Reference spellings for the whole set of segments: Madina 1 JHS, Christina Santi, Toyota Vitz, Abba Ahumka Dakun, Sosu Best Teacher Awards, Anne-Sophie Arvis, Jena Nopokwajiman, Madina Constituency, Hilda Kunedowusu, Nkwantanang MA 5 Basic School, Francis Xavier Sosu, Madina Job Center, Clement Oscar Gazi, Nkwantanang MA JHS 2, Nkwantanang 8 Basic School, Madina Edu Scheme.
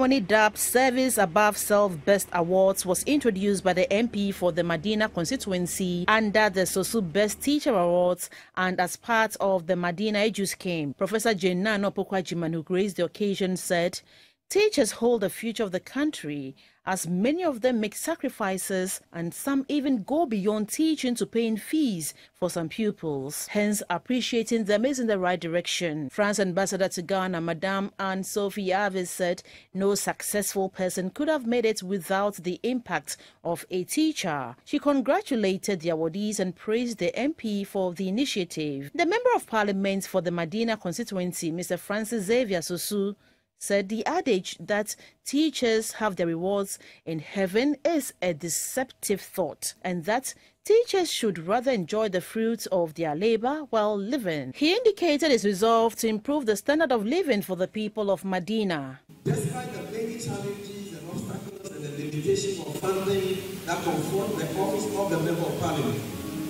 Monidap Service Above Self Best Awards was introduced by the MP for the Madina constituency under the Sosu Best Teacher Awards and as part of the Madina Edu Scheme. Professor Jena Nopokwajiman, who graced the occasion, said teachers hold the future of the country as many of them make sacrifices and some even go beyond teaching to paying fees for some pupils. Hence, appreciating them is in the right direction. France Ambassador to Ghana, Madame Anne-Sophie Arvis, said no successful person could have made it without the impact of a teacher. She congratulated the awardees and praised the MP for the initiative. The Member of Parliament for the Madina constituency, Mr. Francis Xavier Sosu, said the adage that teachers have their rewards in heaven is a deceptive thought, and that teachers should rather enjoy the fruits of their labor while living. He indicated his resolve to improve the standard of living for the people of Madina. Despite the many challenges and obstacles and the limitation of funding that confront the office of the Member of Parliament,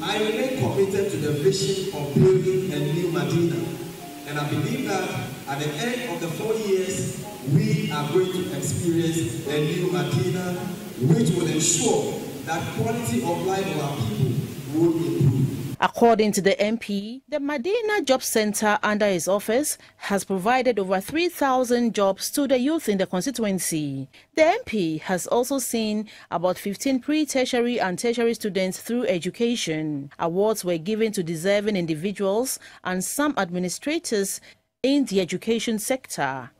I remain committed to the vision of building a new Madina. And I believe that at the end of the 4 years, we are going to experience a new Madina, which will ensure that quality of life of our people will improve. According to the MP, the Madina Job Center under his office has provided over 3,000 jobs to the youth in the constituency. The MP has also seen about 15 pre-tertiary and tertiary students through education. Awards were given to deserving individuals and some administrators in the education sector.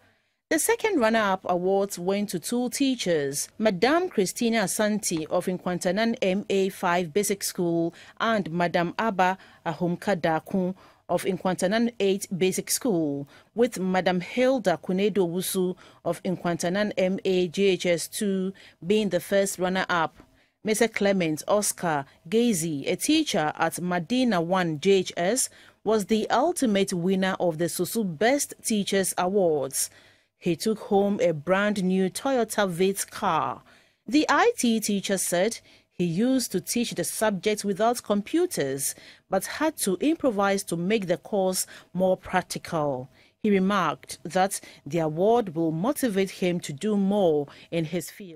The second runner-up awards went to two teachers, Madame Christina Santi of Nkwantanang MA 5 Basic School and Madame Abba Ahumka Dakun of Nkwantanang 8 Basic School, with Madame Hilda Kunedowusu of Nkwantanang MA JHS 2 being the first runner-up. Mr. Clement Oscar Gazi, a teacher at Madina 1 JHS, was the ultimate winner of the Sosu Best Teachers Awards. He took home a brand new Toyota Vitz car. The IT teacher said he used to teach the subject without computers, but had to improvise to make the course more practical. He remarked that the award will motivate him to do more in his field.